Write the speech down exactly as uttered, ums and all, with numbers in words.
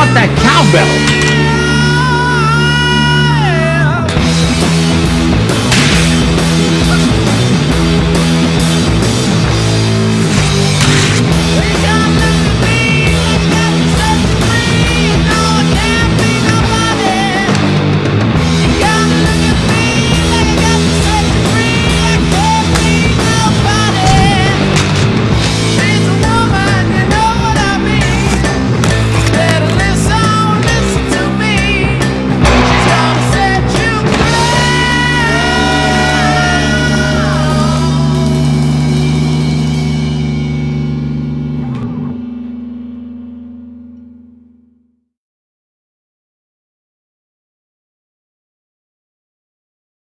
want that cowbell.